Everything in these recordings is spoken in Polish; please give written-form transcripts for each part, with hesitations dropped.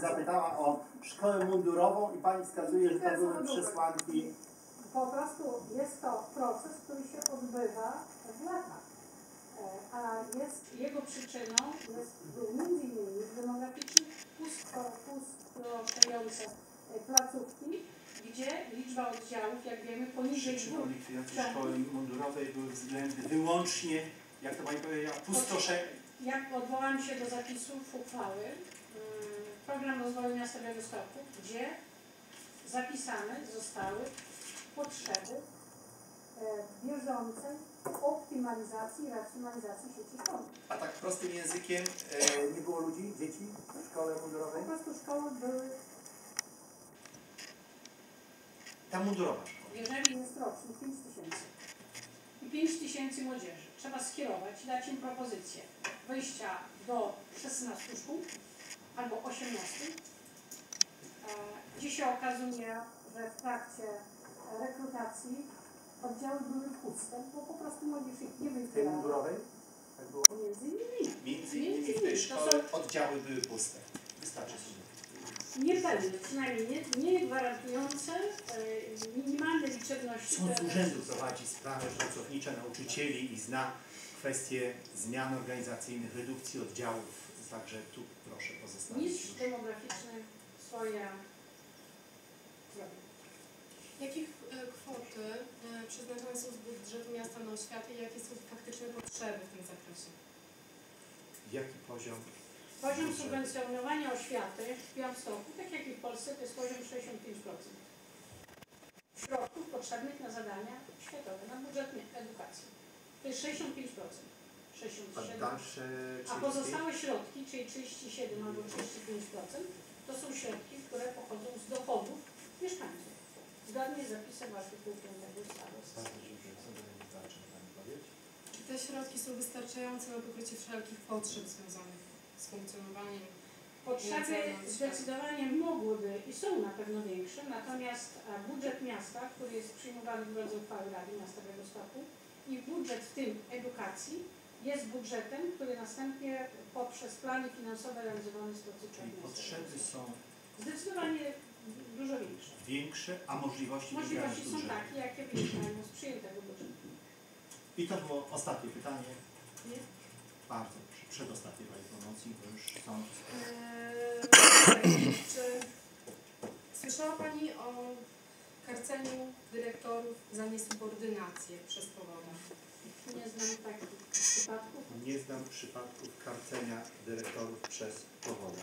pani zapytała o szkołę mundurową i pani wskazuje, że to były przesłanki. Po prostu jest to proces, który się odbywa w latach. A jego przyczyną jest m.in. demograficznie pustoszejące placówki, gdzie liczba oddziałów, jak wiemy, poniżej dwóch. Szkoły mundurowej były względnie wyłącznie, jak to pani powiedziała, pustosze. Jak odwołam się do zapisów uchwały, program rozwoju miasta Białegostoku, gdzie zapisane zostały potrzeby bieżącej optymalizacji i racjonalizacji sieci szkolnej. A tak prostym językiem nie było ludzi, dzieci w szkole mundurowej? Po prostu szkoły były... Ta mundurowa szkoła. Jeżeli jest rocznie 5000 i 5000 młodzieży, trzeba skierować i dać im propozycję wyjścia do 16 szkół albo 18. Dziś się okazuje, że w trakcie rekrutacji oddziały były puste, bo po prostu młodzież ich nie wybierały. W tej mundurowej? Tak było? Między innymi w tej szkole oddziały były puste. Wystarczy sobie. Niepewne, przynajmniej nie gwarantujące minimalnej liczebności. Sąd urzędu prowadzi sprawę pracownicze nauczycieli i zna kwestie zmian organizacyjnych, redukcji oddziałów. Także tu proszę pozostawić. Mistrz demograficzny swoje zrobił. Jakich kwoty przeznaczone są z budżetu miasta na oświatę i jakie są faktyczne potrzeby w tym zakresie? Jaki poziom? Poziom subwencjonowania oświaty w Białymstoku, tak jak i w Polsce, to jest poziom 65% środków potrzebnych na zadania oświatowe, na budżet edukacji. To jest 65%. 67%. A pozostałe środki, czyli 37 albo 35%, to są środki, które pochodzą z dochodów mieszkańców. Zgodnie z zapisem artykułu 5 ustawy. Czy te środki są wystarczające na pokrycie wszelkich potrzeb związanych z funkcjonowaniem? Potrzeby zdecydowanie mogłyby i są na pewno większe, natomiast budżet miasta, który jest przyjmowany w drodze uchwały Rady Miasta Białegostoku, i budżet w tym edukacji jest budżetem, który następnie poprzez plany finansowe realizowany jest dotyczący. Potrzeby są zdecydowanie dużo większe. Większe, a możliwości są budżetu takie, jakie wynikają z przyjętego budżetu. I to było ostatnie pytanie. Nie? Bardzo proszę. Przedostatnie promocji, bo już są... Czy słyszała pani o karceniu dyrektorów za niesubordynację przez powodę? Nie znam takich przypadków. Nie znam przypadków karcenia dyrektorów przez powodę.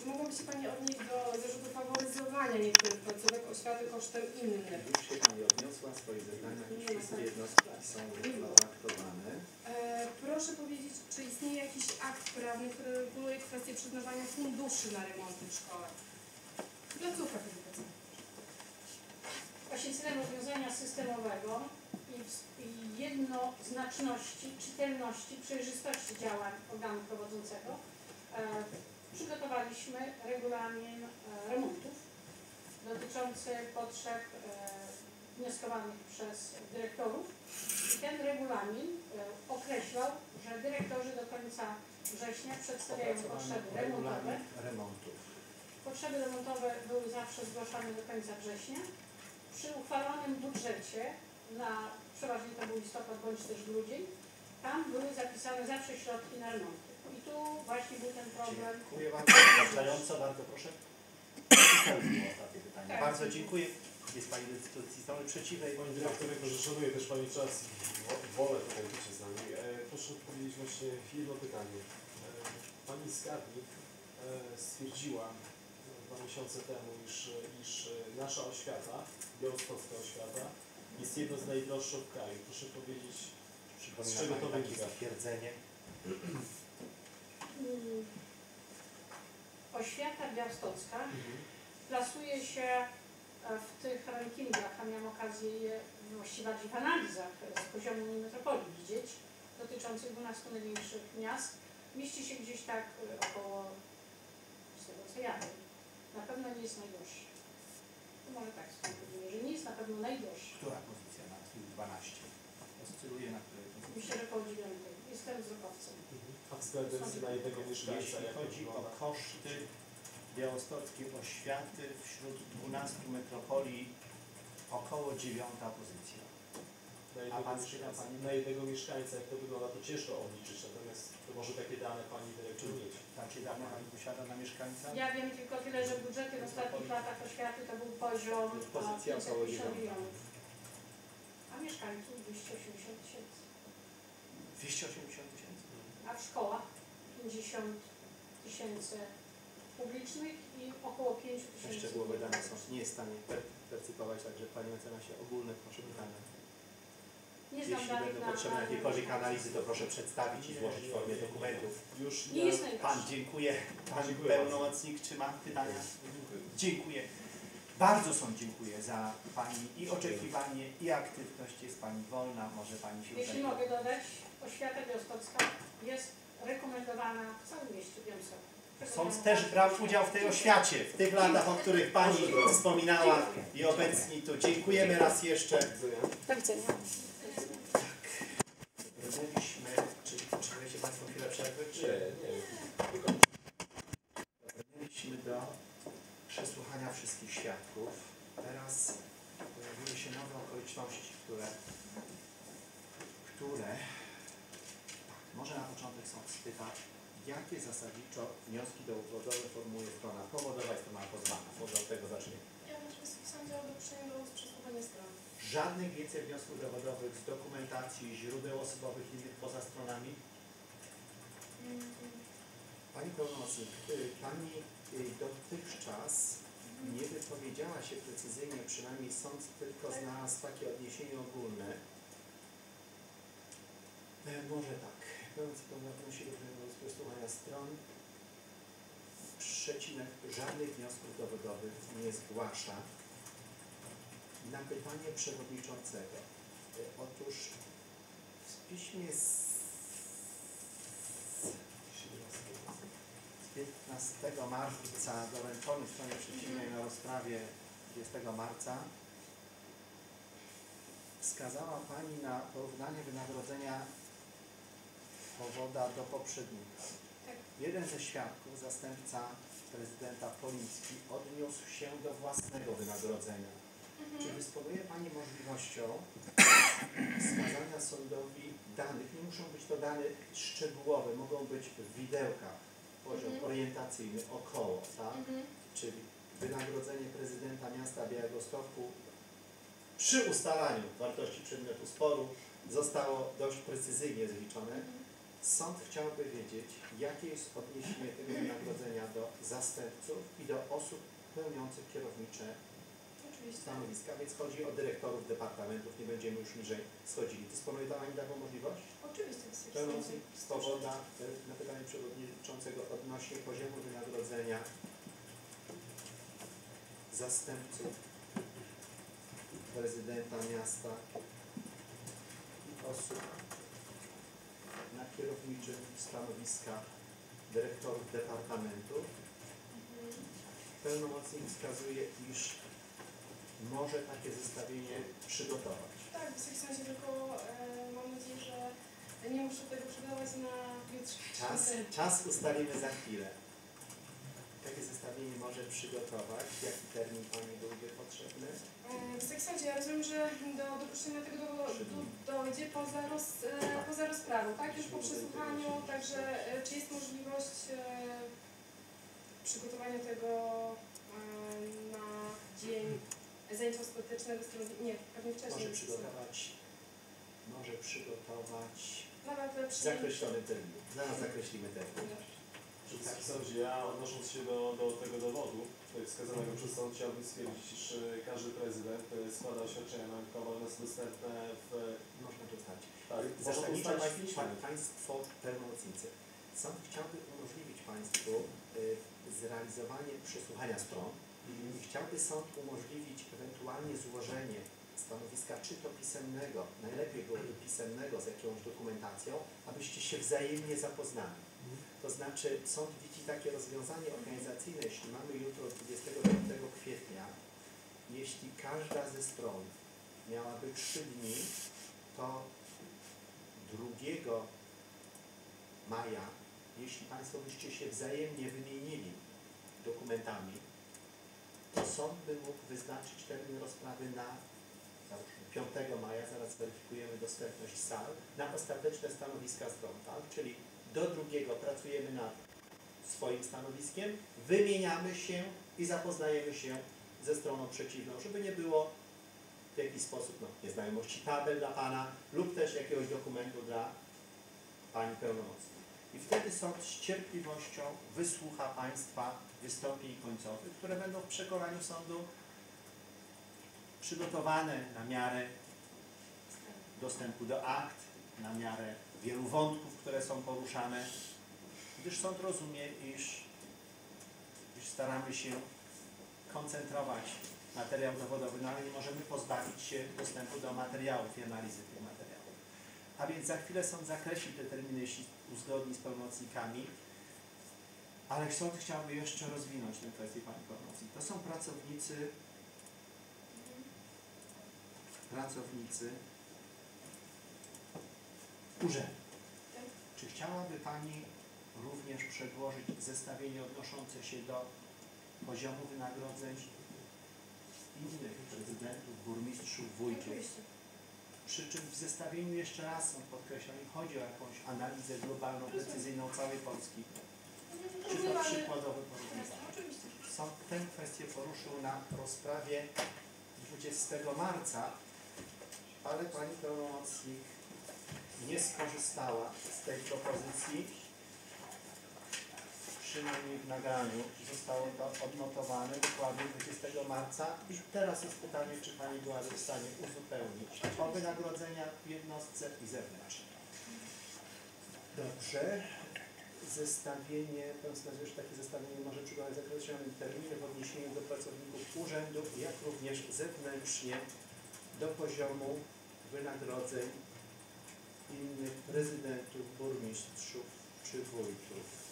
Czy mogłaby się pani odnieść do zarzutu faworyzowania niektórych placówek oświaty kosztem innych? Już się pani odniosła, swoje zeznania, już wszystkie jednostki są aktowane. Proszę powiedzieć, czy istnieje jakiś akt prawny, który reguluje kwestię przyznawania funduszy na remonty w szkołach? W placówkach edukacyjnych. Właśnie celem rozwiązania systemowego i jednoznaczności, czytelności, przejrzystości działań organu prowadzącego przygotowaliśmy regulamin remontów dotyczący potrzeb wnioskowanych przez dyrektorów i ten regulamin określał, że dyrektorzy do końca września przedstawiają potrzeby remontowe. Potrzeby remontowe były zawsze zgłaszane do końca września. Przy uchwalonym budżecie, przeważnie to był listopad bądź też grudzień, tam były zapisane zawsze środki na remonty. I tu właśnie był ten problem. Dziękuję bardzo. Bardzo proszę. To było ostatnie pytanie. Tak. Bardzo dziękuję. Jest pani do dyspozycji strony przeciwnej. Pani dyrektor, jako że szanuję też pani czas, wolę tutaj być z nami. Proszę odpowiedzieć właśnie jedno pytanie. Pani skarbnik stwierdziła 2 miesiące temu, iż nasza oświata, białostocka oświata, jest jedną z najdroższych w kraju. Proszę powiedzieć, z czego to wynika? Stwierdzenie. Oświata białostocka plasuje się w tych rankingach, a miałam okazję je właściwie bardziej w analizach z poziomu metropolii widzieć, dotyczących 12 największych miast. Mieści się gdzieś tak około, z tego co ja wiem, na pewno nie jest najgorszy. No może tak spróbujmy, że nie jest na pewno najgorszy. Która pozycja na tym 12? Oscyluje na której pozycji? Myślę, że po 9. Jestem wzrokowcem. A względem na jednego mieszkańca, jeśli chodzi o koszty białostockiej oświaty wśród 12 metropolii około 9. pozycja. Na jednego mieszkańca, jak to wygląda, to ciężko obliczyć, natomiast to może takie dane Pani Dyrektor mieć. Takie dane Pani posiada na mieszkańca? Ja wiem tylko tyle, że budżety w ostatnich latach oświaty to był poziom 550 milionów, a mieszkańców 280 tysięcy. 280 tysięcy? A w szkołach 50 tysięcy publicznych i około 5 tysięcy. Szczegółowe dane są, nie jest w stanie percypować, także Pani mecenasie ogólne proszę pytania. Jeśli będą potrzebne jakiekolwiek analizy, to proszę przedstawić i złożyć w formie dokumentów. Już Pan, dziękuję. Pan pełnomocnik, czy ma pytania? Dziękuję. Bardzo dziękuję za Pani i oczekiwanie, i aktywność. Jest Pani wolna, może Pani się Jeśli mogę dodać, oświata białostocka jest rekomendowana w całym mieście białostockim. Sąd też brał udział w tej oświacie, w tych latach, o których Pani wspominała i obecni tu. Dziękujemy raz jeszcze. Do widzenia. Mówiliśmy, czy wiecie Państwo chwilę przerwy, czy nie? Mieliśmy do przesłuchania wszystkich świadków. Teraz pojawiły się nowe okoliczności, które może na początek są spytać, jakie zasadniczo wnioski dowodowe formułuje strona powodowa i strona pozwana. Może od tego zaczniemy. Ja bym w sądzie do przesłuchania strony. Żadnych więcej wniosków dowodowych z dokumentacji, źródeł osobowych i innych poza stronami? Pani pełnomocnik, Pani dotychczas nie wypowiedziała się precyzyjnie, przynajmniej sąd tylko znalazł takie odniesienie ogólne. Może tak. Pełnicy pełnomocności do przesłuchania stron. Przecinek, żadnych wniosków dowodowych nie zgłasza. Na pytanie przewodniczącego. Otóż w piśmie z 15 marca doręczonym stronie przeciwnej na rozprawie 20 marca wskazała Pani na porównanie wynagrodzenia powoda do poprzednika. Jeden ze świadków, zastępca prezydenta Poliński, odniósł się do własnego wynagrodzenia. Czy dysponuje Pani możliwością wskazania sądowi danych? Nie muszą być to dane szczegółowe, mogą być w widełkach, poziom orientacyjny, około, tak? Czyli wynagrodzenie prezydenta miasta Białegostoku przy ustalaniu wartości przedmiotu sporu zostało dość precyzyjnie zliczone. Sąd chciałby wiedzieć, jakie jest odniesienie tego wynagrodzenia do zastępców i do osób pełniących kierownicze stanowiska, więc chodzi o dyrektorów departamentów, nie będziemy już niżej schodzili. Dysponuje Pani taką możliwość? Oczywiście. Pełnomocnik powoda na pytanie przewodniczącego odnośnie poziomu wynagrodzenia zastępców prezydenta miasta i osób na kierowniczym stanowiska dyrektorów departamentów. Pełnomocnik wskazuje, iż może takie zestawienie przygotować. Tak, w sensie tylko mam nadzieję, że nie muszę tego przygotować na jutrze. Czas ustalimy za chwilę. Takie zestawienie może przygotować. Jaki termin Pani byłby potrzebny? W seksie ja rozumiem, że do dopuszczenia tego dojdzie poza rozprawą, tak? Już po przesłuchaniu, także czy jest możliwość przygotowania tego na dzień zajęcia ostatecznego strony, nie, pewnie wcześniej. Może przygotować w zakreślonym terminie. Zaraz zakreślimy termin. Panie sądzie, ja odnosząc się do tego dowodu wskazanego przez sąd, chciałbym stwierdzić, iż każdy prezydent składa oświadczenia naukowe, one są dostępne w... Można dostać. Tak, zasadniczo Państwo pełnomocnicy. Sąd chciałby umożliwić Państwu zrealizowanie przesłuchania stron. Chciałby sąd umożliwić ewentualnie złożenie stanowiska, czy to pisemnego, najlepiej byłoby pisemnego z jakąś dokumentacją, abyście się wzajemnie zapoznali. To znaczy sąd widzi takie rozwiązanie organizacyjne, jeśli mamy jutro 25 kwietnia, jeśli każda ze stron miałaby 3 dni, to 2 maja, jeśli Państwo byście się wzajemnie wymienili dokumentacją, komplementami, to sąd by mógł wyznaczyć termin rozprawy na 5 maja, zaraz weryfikujemy dostępność sal, na ostateczne stanowiska stron, tak? Czyli do 2 pracujemy nad swoim stanowiskiem, wymieniamy się i zapoznajemy się ze stroną przeciwną, żeby nie było w jakiś sposób nieznajomości tabel dla Pana lub też jakiegoś dokumentu dla Pani pełnomocnej. I wtedy sąd z cierpliwością wysłucha Państwa wystąpień końcowych, które będą w przekonaniu sądu przygotowane na miarę dostępu do akt, na miarę wielu wątków, które są poruszane, gdyż sąd rozumie, iż staramy się koncentrować materiał dowodowy, no ale nie możemy pozbawić się dostępu do materiałów i analizy tych materiałów. A więc za chwilę sąd zakreśli te terminy, jeśli uzgodni z pełnomocnikami, ale sąd chciałby jeszcze rozwinąć tę kwestię Pani Pełnomocnik. To są pracownicy urzędu. Czy chciałaby Pani również przedłożyć zestawienie odnoszące się do poziomu wynagrodzeń innych prezydentów, burmistrzów, wójtów? Przy czym w zestawieniu, jeszcze raz są podkreślone, chodzi o jakąś analizę globalną, precyzyjną całej Polski. Czy to przykładowe porównanie? Sąd tę kwestię poruszył na rozprawie 20 marca, ale Pani Pełnomocnik nie skorzystała z tej propozycji, przynajmniej w nagraniu. Zostało to odnotowane dokładnie 20 marca i teraz jest pytanie, czy Pani byłaby w stanie uzupełnić o wynagrodzenia w jednostce i zewnętrzne. Dobrze. Zestawienie, pan wskazuje, że takie zestawienie może przygotować z określonym terminem w odniesieniu do pracowników urzędu, jak również zewnętrznie do poziomu wynagrodzeń innych prezydentów, burmistrzów czy wójtów.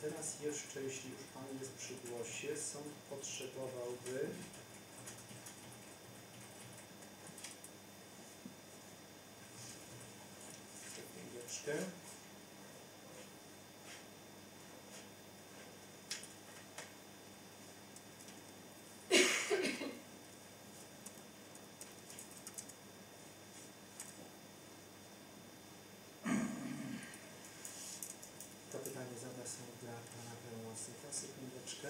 Teraz jeszcze, jeśli już Pan jest przy głosie, sąd potrzebowałby to pytanie zada są dla Pana Pełnomocnika. Sekundeczkę.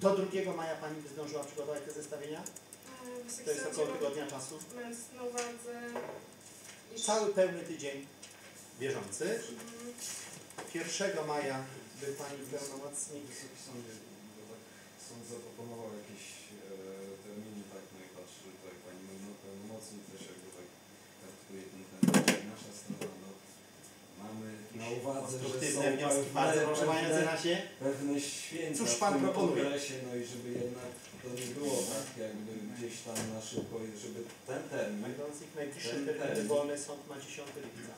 Do 2 maja Pani by zdążyła przygotować te zestawienia? To jest około tygodnia czasu. Mając na uwadze... Cały pełny tydzień bieżący. 1 maja by Pani pełnomocnik... Sąd zaproponował jakieś terminy, tak, no i patrzy tutaj Pani pełnomocnik też jakby tak traktuje ten temat. Nasza strona, no, mamy na uwadze, że są wnioski, pewne święta. Cóż Pan proponuje? Okresie, no i żeby jednak to nie było tak, jakby gdzieś tam na szybko, żeby ten termin... Najbliższy termin wolny sąd ma 10 lipca,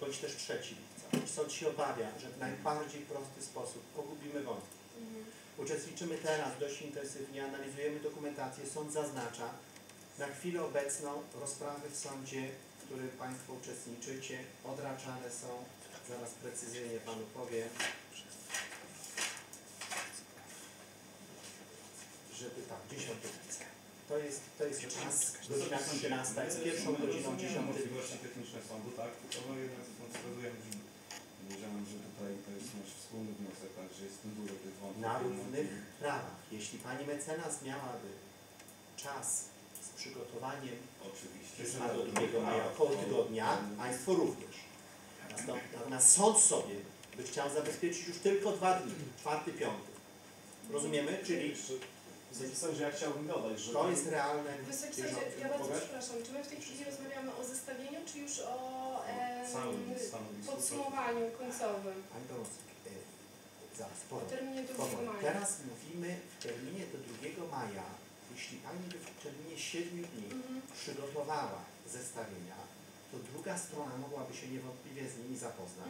bądź też 3 lipca. Sąd się obawia, że w najbardziej prosty sposób pogubimy wątki. Uczestniczymy teraz dość intensywnie, analizujemy dokumentację, sąd zaznacza. Na chwilę obecną rozprawy w sądzie, w którym Państwo uczestniczycie, odraczane są, zaraz precyzyjnie Panu powiem, żeby tak, 10 lipca. To jest czas, godzina 13, jest pierwszą godziną 10 lipca. Możliwości techniczne sądu, tak? To jednak wskazujemy, że tutaj to jest nasz wspólny wniosek, także jest dużo tych wątków. Na równych prawach. Jeśli Pani mecenas miałaby czas z przygotowaniem, oczywiście, na do 2 maja, około tygodnia, Państwo również. Na sąd sobie by chciał zabezpieczyć już tylko 2 dni, 4, 5. Rozumiemy? Czyli... Wysoki Sądzie, ja chciałbym dodać, że... To jest realne... Wysoki Sądzie, ja bardzo przepraszam, czy my w tej chwili rozmawiamy o zestawieniu, czy już o podsumowaniu końcowym? Pani Pełnomocnik, zaraz, powiem. Terminie 2 maja. Teraz mówimy w terminie do 2 maja, jeśli Pani by w terminie 7 dni przygotowała zestawienia, to druga strona mogłaby się niewątpliwie z nimi zapoznać,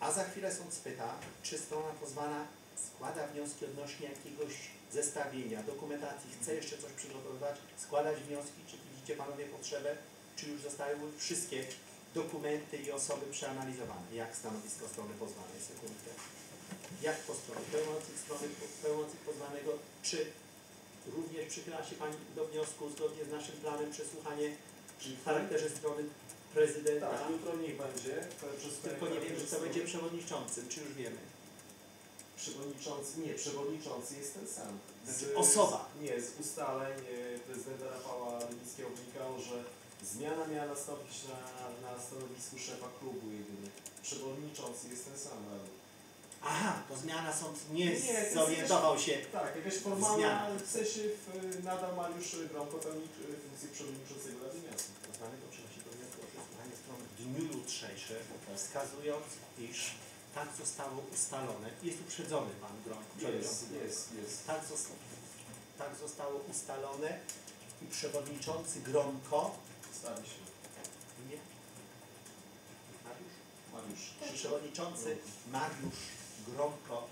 a za chwilę sąd spyta, czy strona pozwana składa wnioski odnośnie jakiegoś zestawienia, dokumentacji, chce jeszcze coś przygotowywać, składać wnioski, czy widzicie panowie potrzebę, czy już zostały wszystkie dokumenty i osoby przeanalizowane, jak stanowisko strony pozwanej, sekundkę, jak po stronie pełniących pozwanego, czy również przychyla się pani do wniosku zgodnie z naszym planem przesłuchanie w charakterze strony prezydenta. Tak, jutro niech będzie. Tylko nie wiem, czy to będzie przewodniczącym, czy już wiemy. Przewodniczący, nie, przewodniczący jest ten sam. Osoba. Nie, z ustaleń prezydenta Rafała Rydzickiego wynikało, że zmiana miała nastąpić na stanowisku szefa klubu jedynie. Przewodniczący jest ten sam. Aha, to zmiana sąd nie zorientował się. Tak, jakaś formalna, w sensie nadal Mariusz Gromko pełni funkcję przewodniczącego Rady Miasta. Mamy to oczywiście do wniosku o przesłuchanie stron w dniu jutrzejszym, wskazując, iż tak zostało ustalone. Jest uprzedzony pan Gromko. Jest. Tak zostało ustalone i przewodniczący Gromko stanie się. Nie. Mariusz. Przewodniczący Mariusz Gromko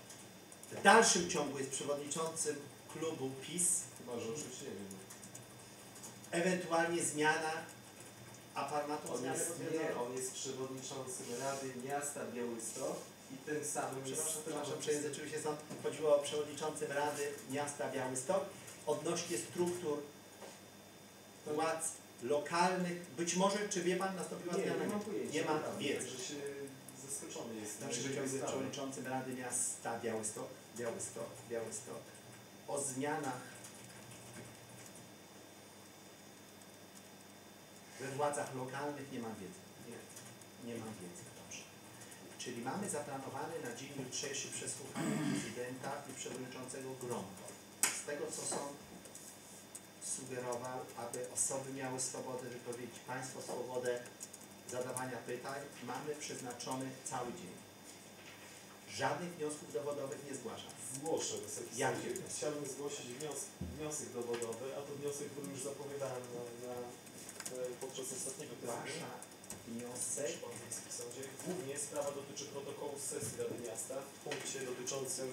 w dalszym ciągu jest przewodniczącym klubu PiS. Chyba, że oczywiście nie wiem. Ewentualnie zmiana, a pan ma to zmianę? Nie, on jest przewodniczącym Rady Miasta Białystok i tym samym... Przepraszam, przejęzyczył się stąd. Chodziło o przewodniczącym Rady Miasta Białystok odnośnie struktur władz lokalnych. Być może, czy wie pan, nastąpiła zmiana? Nie ma wiedzy. Zaskoczony jestem. Przewodniczącym Rady Miasta Białystok. O zmianach we władzach lokalnych nie ma wiedzy. Nie ma wiedzy. Dobrze. Czyli mamy zaplanowane na dzień jutrzejszy przesłuchanie prezydenta i przewodniczącego Gromko. Z tego, co sąd sugerował, aby osoby miały swobodę wypowiedzi, państwo swobodę zadawania pytań, mamy przeznaczony cały dzień. Żadnych wniosków dowodowych nie zgłaszam. Zgłoszę, Wysoki Sądzie. Chciałbym zgłosić wniosek dowodowy, a to wniosek był już zapowiadany podczas ostatniego tygodnia. Wniosek w sądzie. Głównie sprawa dotyczy protokołu z sesji Rady Miasta w punkcie dotyczącym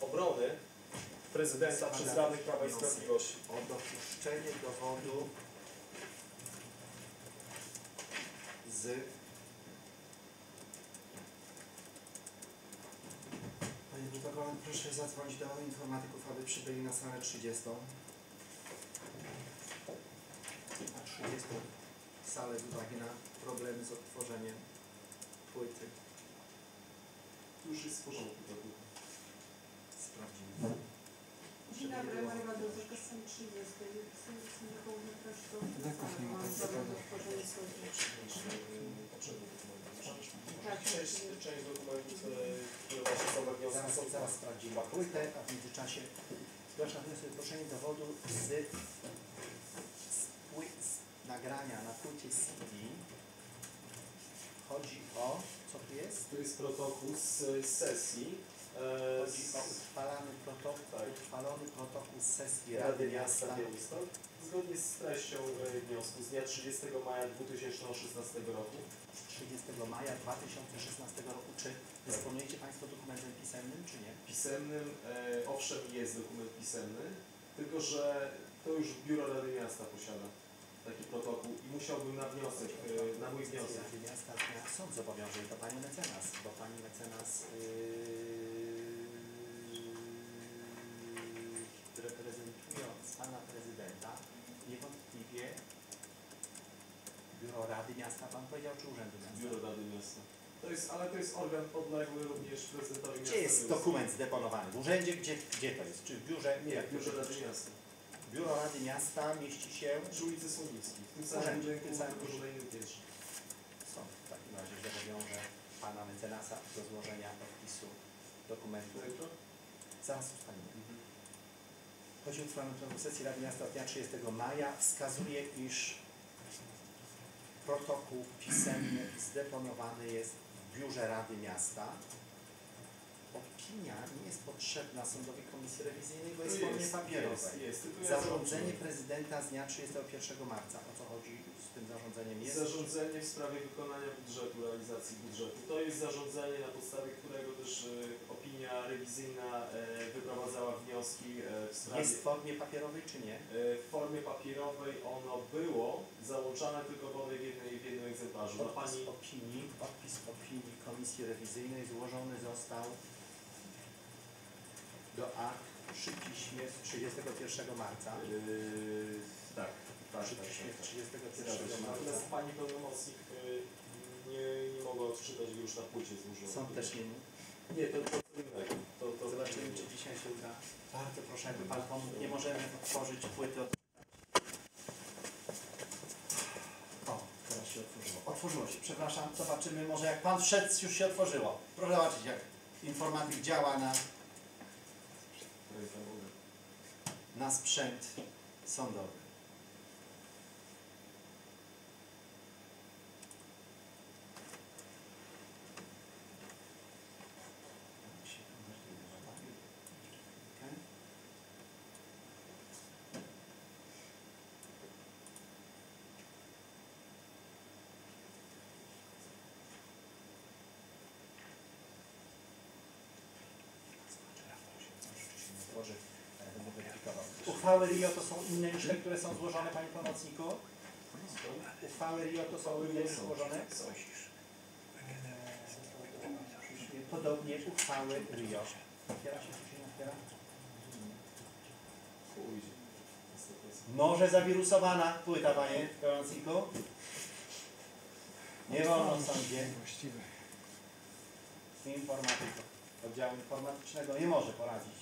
obrony prezydenta przez radnych Prawa i Sprawiedliwości. O dopuszczenie dowodu z Panie protokolem, proszę zadzwonić do informatyków, aby przybyli na salę 30. Na 30. salę z uwagi na problemy z odtworzeniem płyty. Już jest w porządku. Sprawdzimy. Dzień dobry, Mariusz Gromko, z sali 30. Część dokumentów, które właśnie są we wniosku, są zaraz sprawdzimy płytę, a w międzyczasie zgłaszam wniosek o zgłoszenie dowodu z nagrania na płycie CD. Chodzi o... co tu jest? To jest protokół z sesji. Chodzi o uchwalony protokół z sesji Rady Miasta Białystok zgodnie z treścią wniosku z dnia 30 maja 2016 roku. 30 maja 2016 roku. Czy dysponujecie państwo dokumentem pisemnym, czy nie? Pisemnym, owszem, jest dokument pisemny, tylko że to już Biuro Rady Miasta posiada taki protokół i musiałbym na wniosek, na mój wniosek. Rady Miasta sąd zobowiąże do pani mecenas, bo pani mecenas reprezentując pana prezydenta, niewątpliwie Biuro Rady Miasta, pan powiedział, czy Urzędu Miasta? Biuro Rady Miasta. To jest, ale to jest organ podległy również prezydentowi miasta. Gdzie jest dokument zdeponowany? W urzędzie? Gdzie to jest? Czy w biurze? Nie, w Biurze Rady Miasta. Biuro Rady Miasta mieści się przy ulicy Słownickiej, w tym samym budynku, tylko że na innym piętrze. Sąd w takim razie zobowiąże pana mecenasa do złożenia podpisu dokumentu. Zaraz ustalimy. Chodzi o uchwalony protokół sesji Rady Miasta dnia 30 maja. Wskazuje, iż protokół pisemny zdeponowany jest w Biurze Rady Miasta. opinia nie jest potrzebna sądowej komisji rewizyjnej, bo jest w formie papierowej. Zarządzenie prezydenta z dnia 31 marca. O co chodzi z tym zarządzeniem? Jest zarządzenie w sprawie wykonania budżetu, realizacji budżetu. To jest zarządzenie, na podstawie którego też opinia rewizyjna wyprowadzała wnioski w sprawie... Jest w formie papierowej czy nie? W formie papierowej ono było załączane tylko w jednym egzemplarzu. Podpis opinii komisji rewizyjnej złożony został do akt przy piśmie z 31 marca. Tak, przy piśmie z 31 marca. Natomiast pani pełnomocnik nie mogła odczytać już na płycie złożonej. Sąd też nie mógł? Nie, to zobaczymy, czy dzisiaj się uda. Bardzo proszę, jakby pan pomógł. Nie możemy otworzyć płyty. O, teraz się otworzyło. Otworzyło się, przepraszam. Zobaczymy, może jak pan wszedł, już się otworzyło. Proszę zobaczyć, jak informatyk działa na sprzęt sądowy. Uchwały RIO to są inne niż te, które są złożone, panie pomocniku? Uchwały RIO to są inne niż złożone? Podobnie uchwały RIO. Otwiera się, czy się nie otwiera? Może zawirusowana płyta, panie pomocniku? Nie wolno w sądzie. Informatyka. Oddziału informatycznego nie może poradzić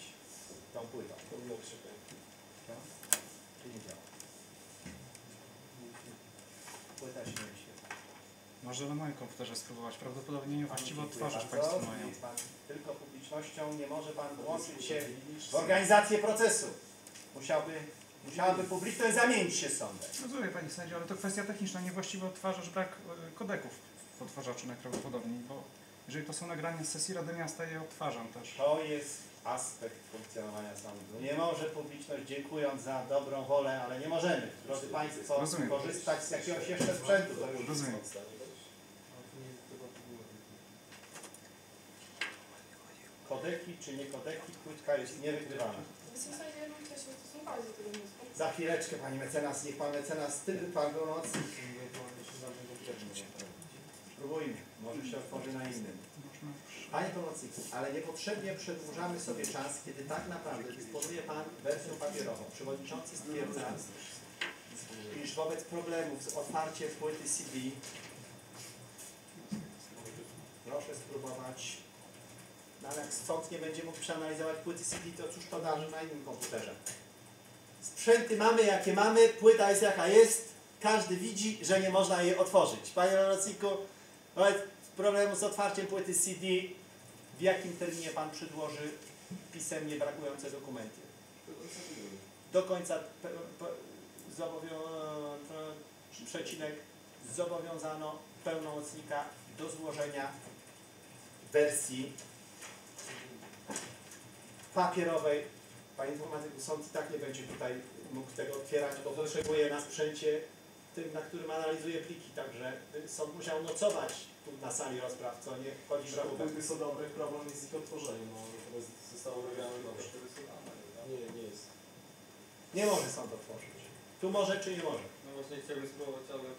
tą płytą. To nie działa. Płyta się nie wyświetla. Może na moim komputerze spróbować. Prawdopodobnie niewłaściwie odtwarzacz państwo mają. Tylko publicznością nie może pan włączyć się w organizację procesu. Musiałaby publiczność zamienić się sądem. Rozumiem, panie sędzio, ale to kwestia techniczna. Niewłaściwie odtwarzacz, brak kodeków w odtwarzaczu najprawdopodobniej, bo jeżeli to są nagrania z sesji Rady Miasta, je odtwarzam też. To jest aspekt funkcjonowania sądu. Nie może publiczność, dziękując za dobrą wolę, ale nie możemy, drodzy państwo, korzystać z jakiegoś jeszcze sprzętu. Rozumiem. Kodeki czy nie kodeki, płytka jest niewykrywana. Za chwileczkę, pani mecenas, niech pan mecenas, pan gorący. Spróbujmy, może się otworzy na innym. Panie pomocniku, ale niepotrzebnie przedłużamy sobie czas, kiedy tak naprawdę dysponuje pan wersją papierową. Przewodniczący stwierdza, iż wobec problemów z otwarciem płyty CD proszę spróbować, no ale jak sąd nie będzie mógł przeanalizować płyty CD, to cóż to darzy na innym komputerze. Sprzęty mamy jakie mamy, płyta jest jaka jest, każdy widzi, że nie można jej otworzyć. Panie pomocniku, wobec problemu z otwarciem płyty CD, w jakim terminie pan przedłoży pisemnie brakujące dokumenty? Do końca zobowiązano pełnomocnika do złożenia wersji papierowej. Panie informatyku, sąd i tak nie będzie tutaj mógł tego otwierać, bo potrzebuje na sprzęcie tym, na którym analizuje pliki, także sąd musiał nocować tu na sali rozpraw, co nie chodzi w rachubę. Płyty sądowe, problem jest z ich otworzeniem, bo zostało robione dobrze. Nie jest. Nie może sąd otworzyć. Tu może czy nie może? No może nie chciałbym spróbować, ale pani...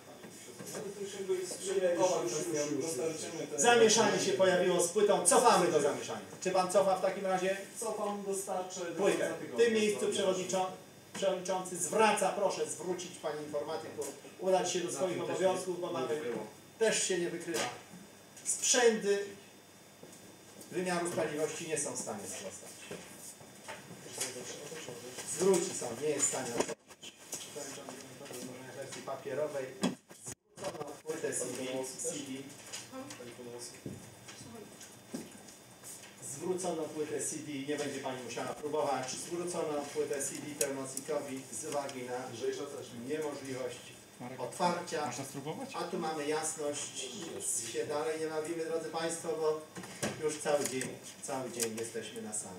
Zamieszanie się pojawiło z płytą. Cofamy do zamieszania. Czy pan cofa w takim razie? Cofam, dostarczę płytę. W tym miejscu przewodniczący zwraca, proszę zwrócić pani informatyku, udać się do swoich obowiązków, bo mamy też się nie wykrywa. Sprzęty wymiaru sprawiedliwości nie są w stanie sprostać. Zwróci sąd, nie jest w stanie odpowiedzieć. Przewodniczący złożenia wersji papierowej zwrócono płytę CD. Zwrócono płytę CD, nie będzie pani musiała próbować. Zwrócono płytę CD pełnomocnikowi z uwagi na niemożliwość otwarcia. Można spróbować? A tu mamy jasność, nic się dalej nie bawimy, drodzy Państwo, bo już cały dzień jesteśmy na sali.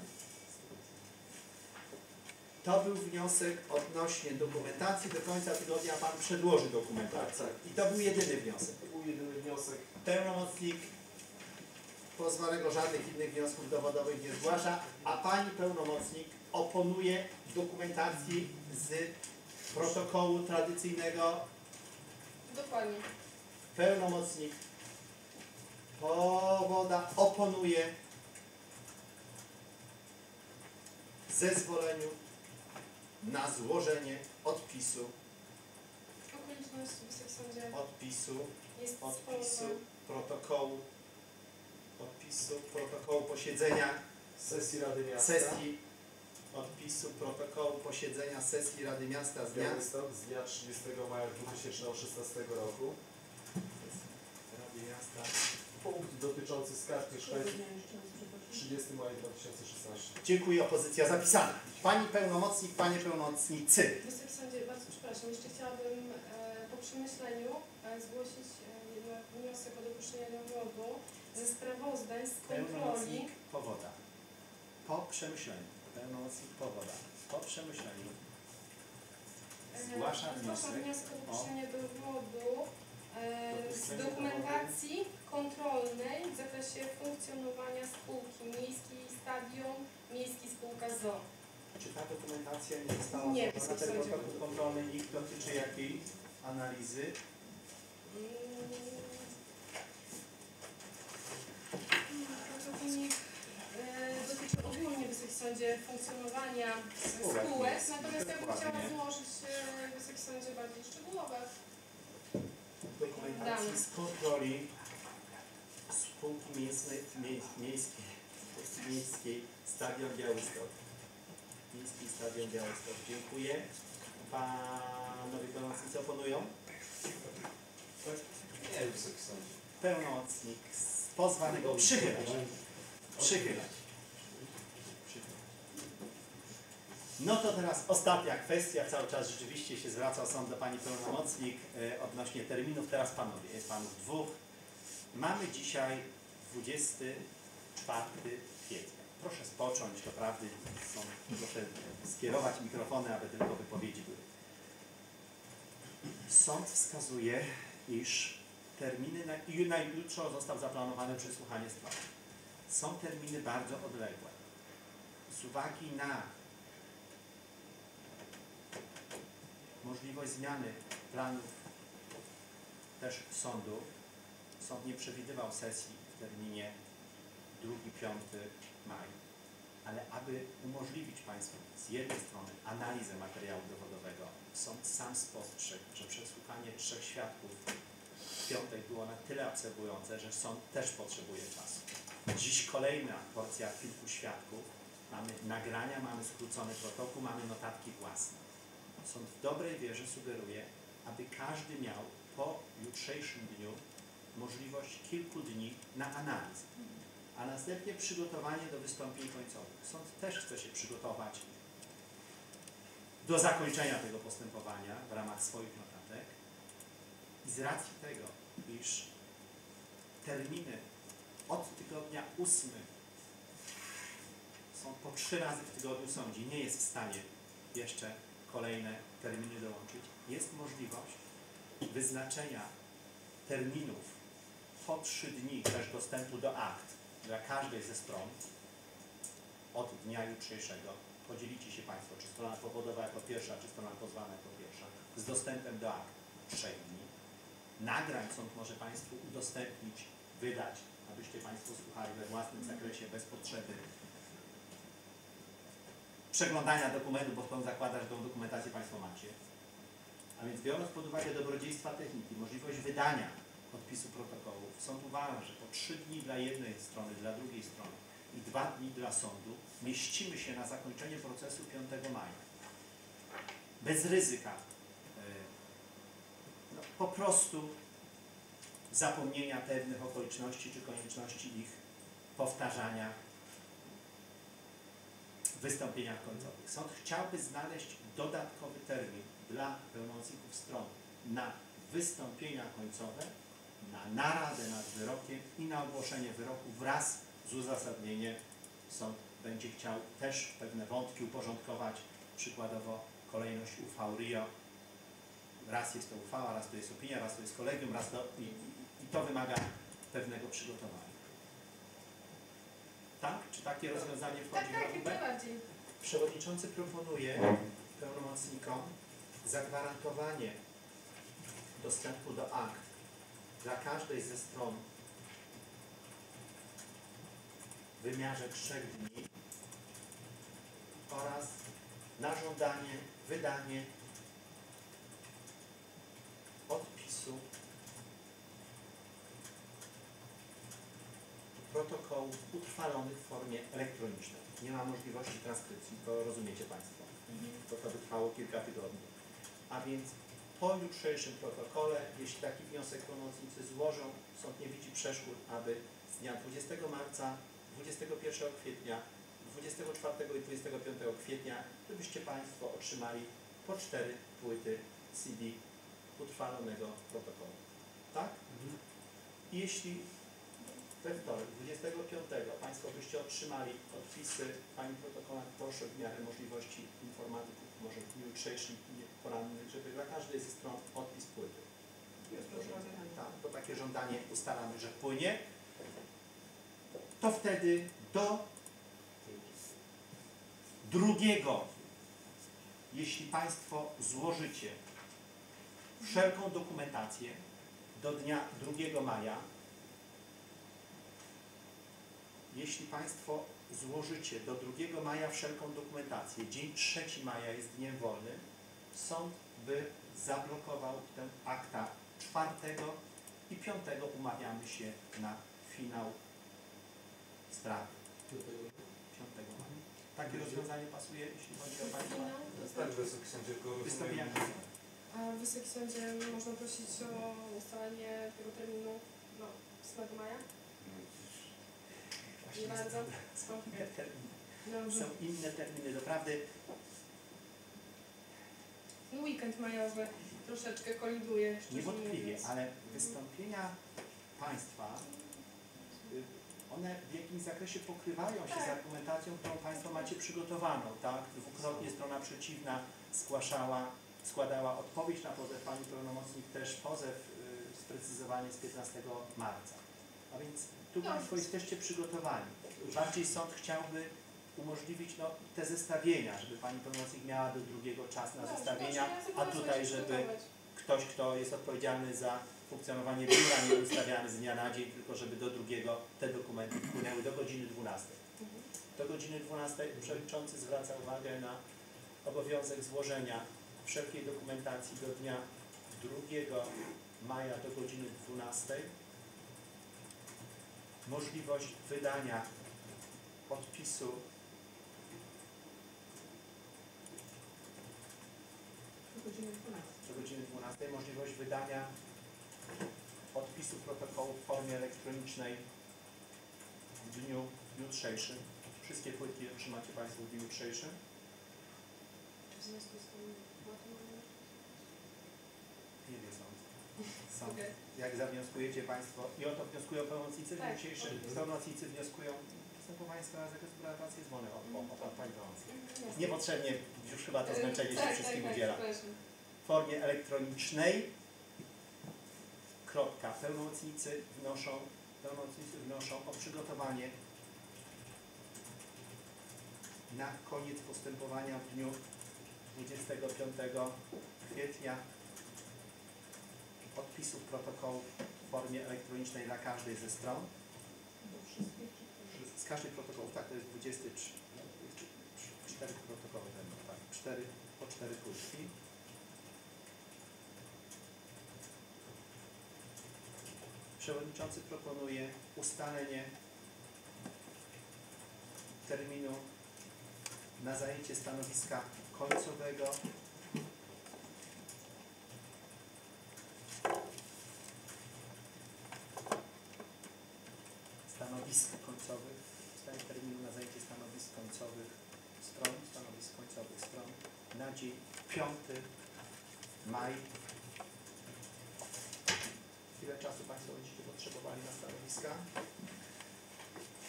To był wniosek odnośnie dokumentacji. Do końca tygodnia Pan przedłoży dokumentację. I to był jedyny wniosek. Pełnomocnik pozwanego żadnych innych wniosków dowodowych nie zgłasza, a Pani pełnomocnik oponuje dokumentacji z protokołu tradycyjnego do Pani. Pełnomocnik powoda oponuje zezwoleniu na złożenie odpisu. Odpisu protokołu. Odpisu protokołu posiedzenia sesji Rady Miasta. Odpisu protokołu posiedzenia sesji Rady Miasta z dnia 30 maja 2016 roku. Rady Miasta. Punkt dotyczący skarg mieszkańców 30 maja 2016. Dziękuję, opozycja zapisana. Pani pełnomocnik, panie pełnomocnicy. Wysoki Sądzie, bardzo przepraszam, jeszcze chciałabym po przemyśleniu zgłosić jednak wniosek o dopuszczenie do wyrobu ze sprawozdań z kontroli. Powoda. Po przemyśleniu. Pełnomocnik powoda. Po przemyśleniu zgłaszam wniosek o dopuszczenie do wywodu z dokumentacji kontrolnej w zakresie funkcjonowania spółki miejskiej Stadion Miejski Spółka ZO. Czy ta dokumentacja nie została na ten protokół kontrolny i dotyczy jakiej analizy? Wysoki Sądzie funkcjonowania spółek, natomiast ja bym chciała złożyć Wysoki Sądzie bardziej szczegółowe dokumentacji z kontroli spółki miejskiej Stadion Białystok. Miejski Stadion Białystok. Dziękuję. Panowie pełnomocnicy oponują? Tak? Nie, Wysoki Sądzie. Pełnomocnik pozwanego przychylać. No to teraz ostatnia kwestia, cały czas rzeczywiście się zwracał sąd do Pani pełnomocnik odnośnie terminów. Teraz Panowie, jest Panów dwóch. Mamy dzisiaj 24 kwietnia. Proszę spocząć, doprawdy są, proszę skierować mikrofony, aby tylko wypowiedzi były. Sąd wskazuje, iż terminy na jutro został zaplanowane przesłuchanie sprawy. Są terminy bardzo odległe. Z uwagi na możliwość zmiany planów też sądu. Sąd nie przewidywał sesji w terminie 2-5 maja, ale aby umożliwić Państwu z jednej strony analizę materiału dowodowego, sąd sam spostrzegł, że przesłuchanie trzech świadków w piątek było na tyle absorbujące, że sąd też potrzebuje czasu. Dziś kolejna porcja kilku świadków. Mamy nagrania, mamy skrócony protokół, mamy notatki własne. Sąd w dobrej wierze sugeruje, aby każdy miał po jutrzejszym dniu możliwość kilku dni na analizę, a następnie przygotowanie do wystąpień końcowych. Sąd też chce się przygotować do zakończenia tego postępowania w ramach swoich notatek i z racji tego, iż terminy od tygodnia 8 są po 3 razy w tygodniu sądzi, nie jest w stanie jeszcze kolejne terminy dołączyć, jest możliwość wyznaczenia terminów po 3 dni też dostępu do akt dla każdej ze stron od dnia jutrzejszego. Podzielicie się Państwo, czy strona powodowa jako pierwsza, czy strona pozwana jako pierwsza, z dostępem do akt 3 dni. Nagrań sąd może Państwu udostępnić, wydać, abyście Państwo słuchali we własnym zakresie, bez potrzeby przeglądania dokumentu, bo stąd zakłada, że tą dokumentację Państwo macie. A więc biorąc pod uwagę dobrodziejstwa techniki, możliwość wydania odpisu protokołów, sąd uważa, że po 3 dni dla jednej strony, dla drugiej strony i 2 dni dla sądu mieścimy się na zakończenie procesu 5 maja. Bez ryzyka po prostu zapomnienia pewnych okoliczności czy konieczności ich powtarzania wystąpieniach końcowych. Sąd chciałby znaleźć dodatkowy termin dla pełnomocników stron na wystąpienia końcowe, na naradę nad wyrokiem i na ogłoszenie wyroku wraz z uzasadnieniem. Sąd będzie chciał też pewne wątki uporządkować, przykładowo kolejność uchwał RIO. Raz jest to uchwała, raz to jest opinia, raz to jest kolegium, raz to... I to wymaga pewnego przygotowania. Tak? Czy takie rozwiązanie wchodzi w rachubę? Tak, najbardziej. Przewodniczący proponuje pełnomocnikom zagwarantowanie dostępu do akt dla każdej ze stron w wymiarze 3 dni oraz na żądanie wydanie odpisu protokołów utrwalonych w formie elektronicznej. Nie ma możliwości transkrypcji, to rozumiecie Państwo. To by trwało kilka tygodni. A więc po jutrzejszym protokole, jeśli taki wniosek pełnomocnicy złożą, sąd nie widzi przeszkód, aby z dnia 20 marca, 21 kwietnia, 24 i 25 kwietnia, żebyście Państwo otrzymali po 4 płyty CD utrwalonego protokołu. Tak? Jeśli we wtorek, 25, Państwo byście otrzymali odpisy, Pani protokolant, proszę w miarę możliwości informatyków, może w dniu jutrzejszym, porannych, żeby dla każdej ze stron odpis płyty. Jest to żądanie. Tak, to takie żądanie ustalamy, że płynie. To wtedy do 2, jeśli Państwo złożycie wszelką dokumentację do dnia 2 maja, jeśli Państwo złożycie do 2 maja wszelką dokumentację, dzień 3 maja jest dniem wolnym, sąd by zablokował ten akta 4 i 5. Umawiamy się na finał sprawy. 5 maja. Takie rozwiązanie pasuje, jeśli chodzi o Państwa? Tak, Wysoki Sądzie, wystąpienia. Wysoki Sądzie, można prosić o ustalenie tego terminu do 8 maja? Nie bardzo. Są inne terminy, doprawdy. Weekend majowy troszeczkę koliduje. Niewątpliwie, ale wystąpienia Państwa, one w jakimś zakresie pokrywają się z argumentacją, którą Państwo macie przygotowaną, tak? Dwukrotnie strona przeciwna składała odpowiedź na pozew, Pani pełnomocnik też pozew, sprecyzowanie z 15 marca. A więc tu Państwo jesteście przygotowani. Bardziej sąd chciałby umożliwić te zestawienia, żeby Pani pełnomocnik miała do 2 czas na zestawienia, a tutaj, żeby ktoś, kto jest odpowiedzialny za funkcjonowanie biura, nie był ustawiany z dnia na dzień, tylko żeby do 2 te dokumenty wpłynęły do godziny 12. Do godziny 12 przewodniczący zwraca uwagę na obowiązek złożenia wszelkiej dokumentacji do dnia 2 maja do godziny 12. Możliwość wydania odpisu do godziny 12, możliwość wydania odpisu protokołu w formie elektronicznej w dniu jutrzejszym. Wszystkie płytki otrzymacie Państwo w dniu jutrzejszym. Czy w związku z tym nie wiem, są. Okay. Jak zawnioskujecie Państwo, i o to wnioskują pełnomocnicy, tak, dzisiejszym pełnomocnicy wnioskują, są Państwa na reprezentację dzwony od Pani pełnomocnicy. Niepotrzebnie już chyba to zmęczenie się wszystkim udziela. W formie elektronicznej, kropka, pełnomocnicy wnoszą o przygotowanie na koniec postępowania w dniu 25 kwietnia odpisów protokołów w formie elektronicznej dla każdej ze stron. Z każdej protokołu, tak, to jest 24 protokoły, tak, 4 po 4 płytki. Przewodniczący proponuje ustalenie terminu na zajęcie stanowiska końcowego stanowisk końcowych stron na dzień 5 maja czasu Państwo będziecie potrzebowali na stanowiska?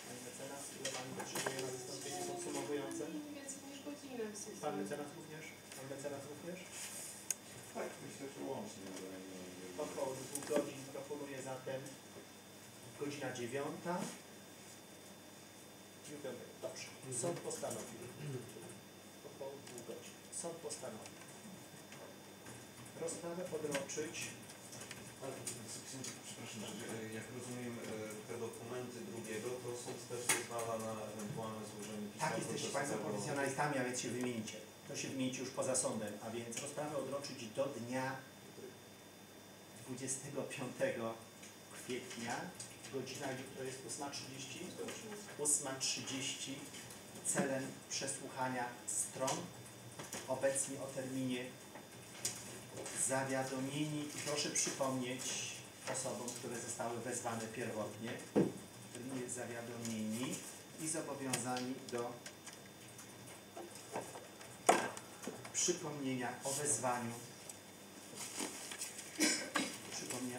Pani mecenas, ile Pani potrzebuje na wystąpienie podsumowujące? Pan mecenas również? Pan mecenas również? Tak, myślę, że łącznie. Około 2 godzin proponuję zatem godzina 9. Dobrze. Sąd postanowił. Około 2 godzin. Sąd postanowił rozprawę odroczyć. Przepraszam, jak rozumiem te dokumenty drugiego, to sąd też pozwala na ewentualne złożenie pisma. Tak, jesteście Państwo profesjonalistami, a więc się wymienicie. To się wymienicie już poza sądem, a więc rozprawę odroczyć do dnia 25 kwietnia. Godzina to jest 8:30 celem przesłuchania stron. Obecnie o terminie zawiadomieni. Proszę przypomnieć osobom, które zostały wezwane pierwotnie, o terminie zawiadomieni i zobowiązani do przypomnienia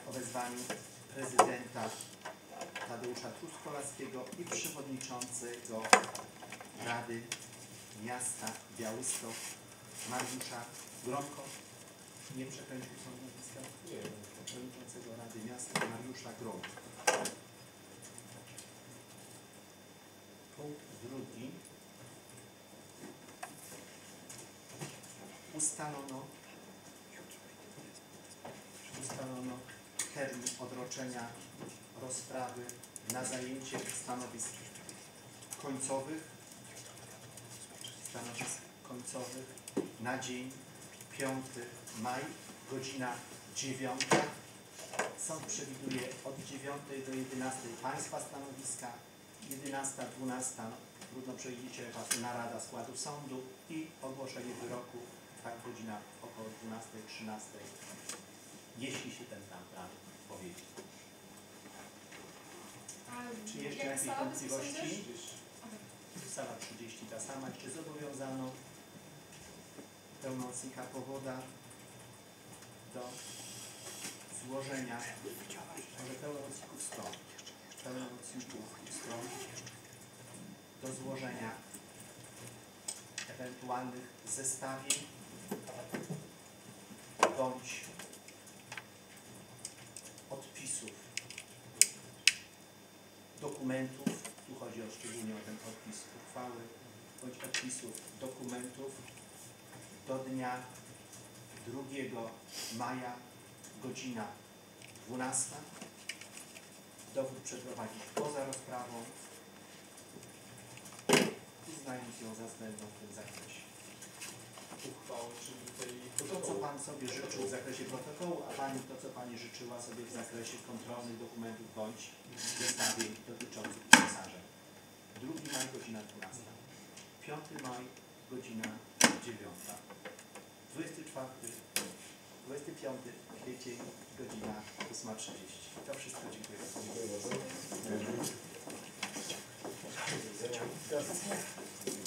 o wezwaniu prezydenta Tadeusza Truskolaskiego i przewodniczącego Rady Miasta Białystok Mariusza Gromko. Nie przekręcił sąd nazwiska? Nie. Przewodniczącego Rady Miasta Mariusza Gromko. Punkt 2. Ustalono termin odroczenia rozprawy na zajęcie stanowisk końcowych na dzień 5 maja, godzina 9. Sąd przewiduje od 9 do 11 Państwa stanowiska, 11-12 trudno przewidzicie czasu narada składu sądu i ogłoszenie wyroku, tak godzina około 12-13, jeśli się ten tam plan powiedzie. Czy jeszcze jakieś wątpliwości? Sala 30 ta sama, jeszcze zobowiązano pełnomocnika powoda do złożenia, może pełnomocników stron do złożenia ewentualnych zestawień bądź odpisów dokumentów, tu chodzi o szczególnie o ten odpis uchwały, bądź odpisów dokumentów do dnia 2 maja, godzina 12. Dowód przeprowadzić poza rozprawą, uznając ją za zbędną w tym zakresie. Uchwałą, czyli to, co Pan sobie życzył w zakresie protokołu, a Pani to, co Pani życzyła sobie w zakresie kontrolnych dokumentów bądź zestawień dotyczących komisarza. 2 maja, godzina 12. 5 maja, godzina 9. 25 kwietnia, godzina 8:30. To wszystko. Dziękuję. Dziękuję bardzo.